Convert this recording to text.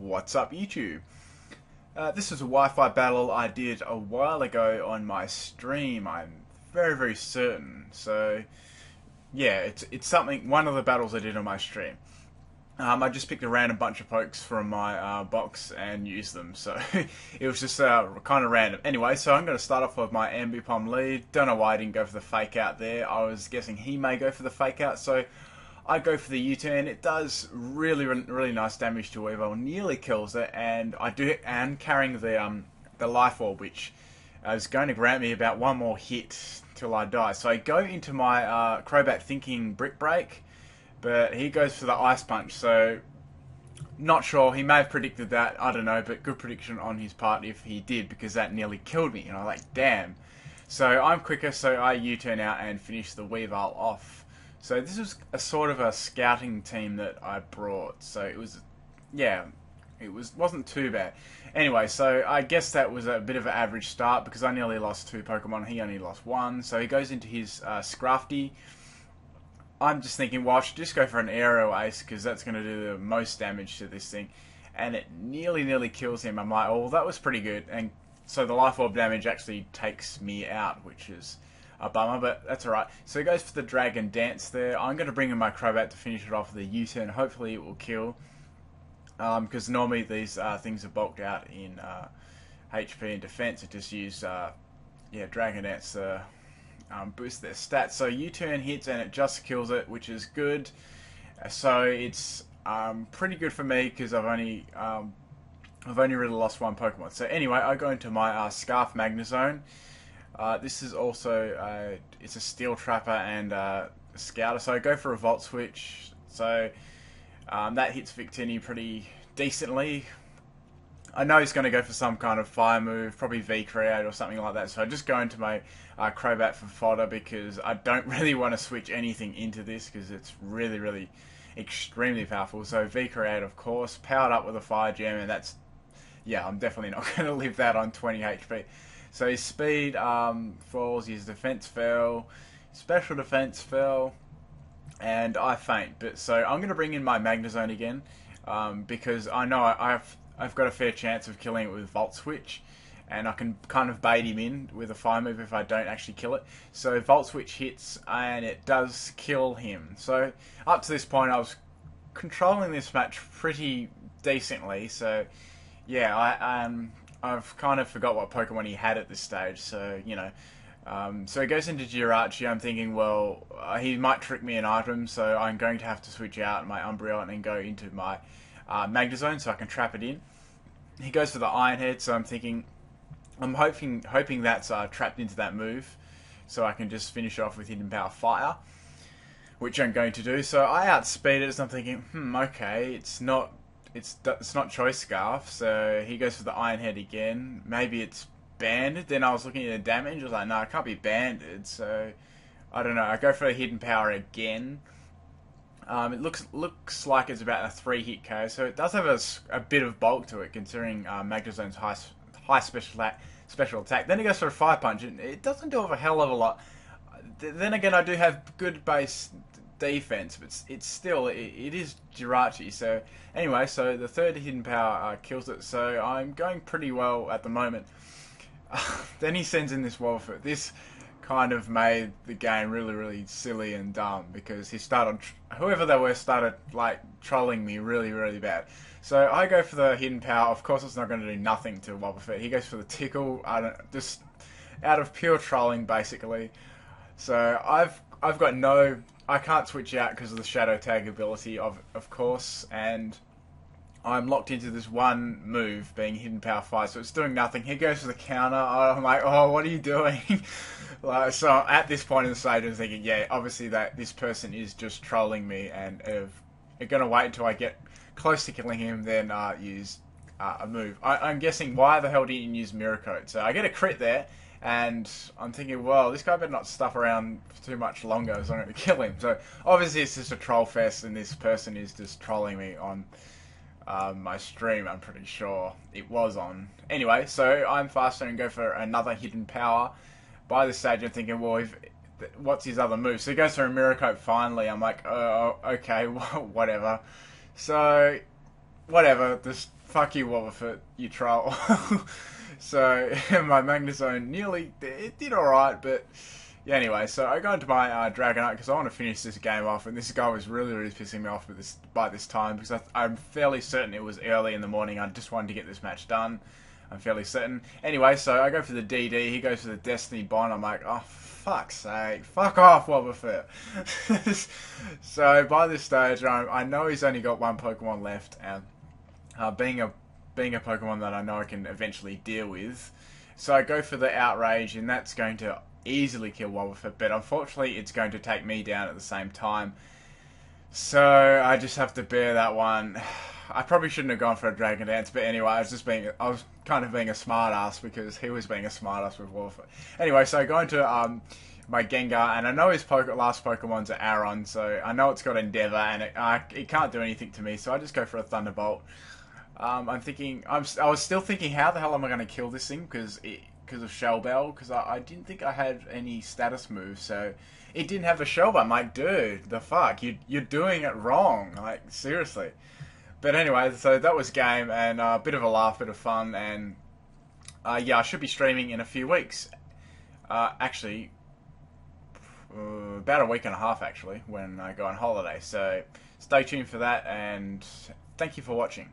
What's up YouTube? This is a Wi-Fi battle I did a while ago on my stream, I'm very certain. So yeah, it's something, one of the battles I did on my stream. I just picked a random bunch of pokes from my box and used them, so it was just kind of random. Anyway, so I'm going to start off with my Ambipom lead. Don't know why I didn't go for the fake out there. I was guessing he may go for the fake out, so I go for the U-turn. It does really nice damage to Weavile, nearly kills it, and I do am carrying the life orb, which is going to grant me about one more hit till I die. So I go into my Crobat thinking Brick Break, but he goes for the Ice Punch. So not sure, he may have predicted that, I don't know, but good prediction on his part if he did, because that nearly killed me, and I'm like, damn. So I'm quicker, so I U-turn out and finish the Weavile off. So this was a sort of a scouting team that I brought, so it was, yeah, wasn't too bad. Anyway, so I guess that was a bit of an average start, because I nearly lost two Pokemon, he only lost one, so he goes into his Scrafty. I'm just thinking, well, I should just go for an Aerial Ace, because that's going to do the most damage to this thing, and it nearly kills him. I'm like, oh, that was pretty good, and so the Life Orb damage actually takes me out, which is a bummer, but that's alright. So he goes for the Dragon Dance there. I'm going to bring in my Crobat to finish it off with a U-turn. Hopefully it will kill, because normally these things are bulked out in HP and defense. It just use yeah, Dragon Dance to boost their stats. So U-turn hits and it just kills it, which is good. So it's pretty good for me, because I've only really lost one Pokemon. So anyway, I go into my Scarf Magnezone. This is also, it's a Steel Trapper and a Scouter, so I go for a Volt Switch, so that hits Victini pretty decently. I know he's going to go for some kind of fire move, probably V-Create or something like that, so I just go into my Crobat for fodder, because I don't really want to switch anything into this, because it's really extremely powerful. So V-Create, of course, powered up with a Fire Gem, and that's, yeah, I'm definitely not going to live that on 20 HP. So his speed falls, his defense fell, special defense fell, and I faint. But so I'm going to bring in my Magnezone again, because I know I've got a fair chance of killing it with Volt Switch, and I can kind of bait him in with a fire move if I don't actually kill it. So Volt Switch hits, and it does kill him. So up to this point, I was controlling this match pretty decently. So yeah, I've kind of forgot what Pokemon he had at this stage, so, you know. So he goes into Jirachi. I'm thinking, well, he might trick me an item, so I'm going to have to switch out my Umbreon and then go into my Magnezone so I can trap it in. He goes for the Iron Head, so I'm thinking, I'm hoping that's trapped into that move, so I can just finish off with Hidden Power Fire, which I'm going to do. So I outspeed it, so I'm thinking, okay, it's not Choice Scarf, so he goes for the Iron Head again. Maybe it's banded. Then I was looking at the damage, I was like, no, it can't be banded, so I don't know. I go for a Hidden Power again. It looks like it's about a 3-hit KO, so it does have a bit of bulk to it, considering Magnezone's high special attack. Then he goes for a Fire Punch, and it doesn't do a hell of a lot. Then again, I do have good base defense, but it's still, it is Jirachi. So anyway, so the third Hidden Power kills it, so I'm going pretty well at the moment. Then he sends in this Wobbuffet. This kind of made the game really silly and dumb, because he started, whoever they were started like trolling me really bad. So I go for the Hidden Power, of course it's not going to do nothing to Wobbuffet. He goes for the Tickle, just out of pure trolling basically. So I've got no, I can't switch out because of the Shadow Tag ability, of course, and I'm locked into this one move, being Hidden Power Fire, so it's doing nothing. He goes for the counter, I'm like, oh, what are you doing? Like, so at this point in the stage, I'm thinking, yeah, obviously that this person is just trolling me, and if they're going to wait until I get close to killing him, then use a move. I'm guessing, why the hell didn't you use Miracode? So I get a crit there, and I'm thinking, well, this guy better not stuff around too much longer, so I'm going to kill him. So obviously it's just a troll fest, and this person is just trolling me on my stream, I'm pretty sure it was on. Anyway, so I'm faster and go for another Hidden Power. By this stage, I'm thinking, well, what's his other move? So he goes for a Miracode finally. I'm like, oh, okay, whatever. So whatever, just fuck you, Wobbuffet, you troll. So my Magnezone nearly, it did alright, but yeah, anyway, so I got into my Dragonite because I want to finish this game off, and this guy was really pissing me off with this, by this time, because I'm fairly certain it was early in the morning. I just wanted to get this match done, I'm fairly certain. Anyway, so I go for the DD, he goes for the Destiny Bond, I'm like, oh, fuck's sake, fuck off, Wobbuffet. So by this stage, I know he's only got one Pokemon left, and being a Pokemon that I know I can eventually deal with, so I go for the Outrage, and that's going to easily kill Wobbuffet, but unfortunately it's going to take me down at the same time. So I just have to bear that one. I probably shouldn't have gone for a Dragon Dance, but anyway, I was kind of being a smart ass because he was being a smart ass with Wobbuffet. Anyway, so I go into my Gengar, and I know his last Pokemon's an Aron, so I know it's got Endeavour, and it can't do anything to me, so I just go for a Thunderbolt. I was still thinking, how the hell am I going to kill this thing, because of Shell Bell, because I didn't think I had any status moves, so it didn't have a Shell Bell. I'm like, dude, the fuck, you're doing it wrong, like, seriously. But anyway, so that was game, and a bit of a laugh, bit of fun, and yeah, I should be streaming in a few weeks. Actually, about a week and a half, actually, when I go on holiday. So stay tuned for that, and thank you for watching.